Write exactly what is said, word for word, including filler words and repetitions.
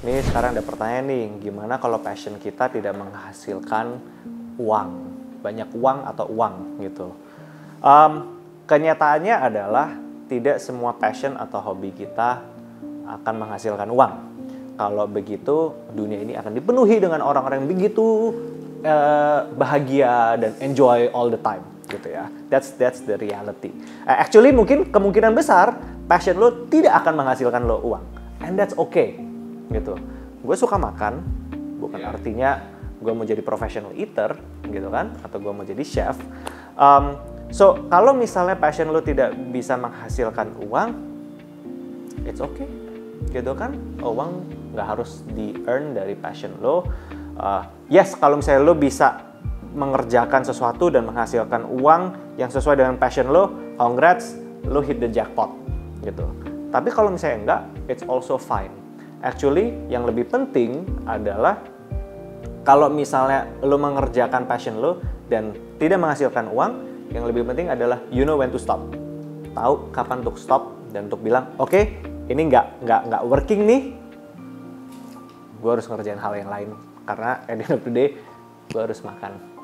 Ini sekarang ada pertanyaan nih, gimana kalau passion kita tidak menghasilkan uang, banyak uang atau uang gitu? Um, kenyataannya adalah tidak semua passion atau hobi kita akan menghasilkan uang. Kalau begitu, dunia ini akan dipenuhi dengan orang-orang yang begitu uh, bahagia dan enjoy all the time gitu ya. That's that's the reality. Uh, actually, mungkin kemungkinan besar passion lo tidak akan menghasilkan lo uang, and that's okay. Gitu, gue suka makan, bukan yeah. artinya gue mau jadi professional eater, gitu kan? Atau gue mau jadi chef. Um, so kalau misalnya passion lo tidak bisa menghasilkan uang, it's okay, gitu kan? Uang nggak harus di earn dari passion lo. Uh, yes, kalau misalnya lo bisa mengerjakan sesuatu dan menghasilkan uang yang sesuai dengan passion lo, congrats, lo hit the jackpot, gitu. Tapi kalau misalnya enggak, it's also fine. Actually, yang lebih penting adalah kalau misalnya lo mengerjakan passion lo dan tidak menghasilkan uang, yang lebih penting adalah you know when to stop. Tahu kapan untuk stop dan untuk bilang, oke, okay, ini nggak nggak nggak working nih, gue harus ngerjain hal yang lain karena at the end of the day gue harus makan.